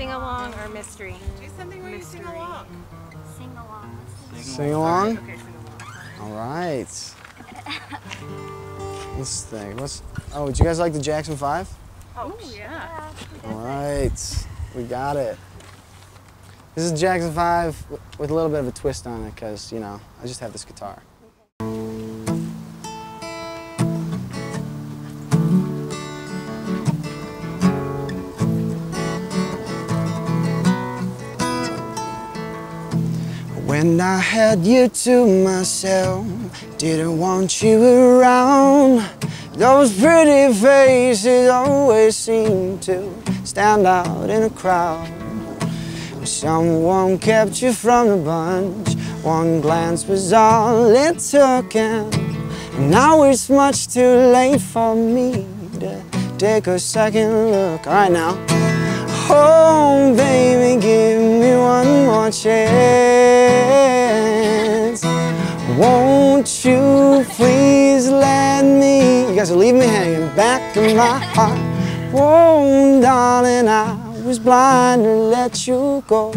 Sing along or mystery? Do something where mystery. You sing along. Sing along. Sing along? Okay, sing along. All right. Let's think. Oh, do you guys like the Jackson 5? Oh, yeah. All right. We got it. This is Jackson 5 with a little bit of a twist on it because, you know, I just have this guitar. When I had you to myself, didn't want you around. Those pretty faces always seem to stand out in a crowd. Someone kept you from the bunch. One glance was all it took, and now it's much too late for me to take a second look. All right now. Oh, baby, give me one more chance. Won't you please let me? You guys are leaving me hanging back in my heart. Oh, darling, I was blind to let you go.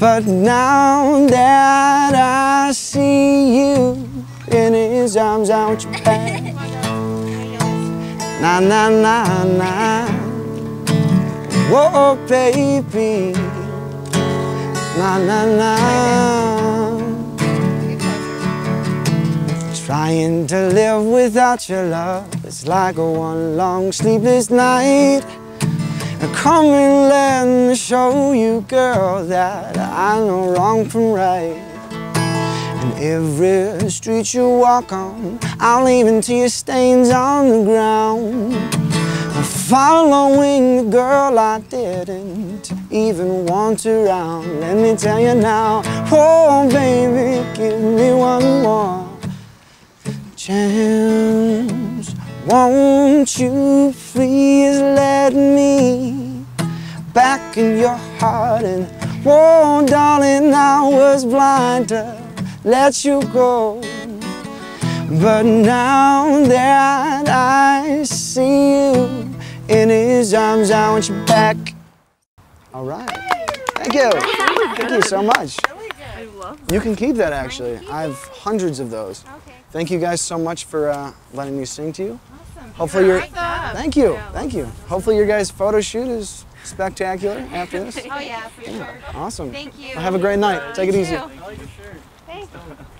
But now that I see you in his arms, I want you back. Na, na, na, na. Whoa, baby, na na na. Trying to live without your love is like a one long sleepless night. Come and let me show you, girl, that I know wrong from right. And every street you walk on, I'll leave until your stains on the ground. Following the girl I didn't even want around. Let me tell you now, oh baby, give me one more chance. Won't you please let me back in your heart? And oh darling, I was blind to let you go. But now that I see you in his arms, I want you back. All right. Thank you. Thank you so much. I love that. You can keep that, actually. I have hundreds of those. Okay. Thank you guys so much for letting me sing to you. Awesome. Hopefully your thank you. Thank you. Hopefully your guys' photo shoot is spectacular after this. Oh yeah, for sure. Awesome. Thank you. Well, have a great night. Take it easy. I like your shirt. Thanks.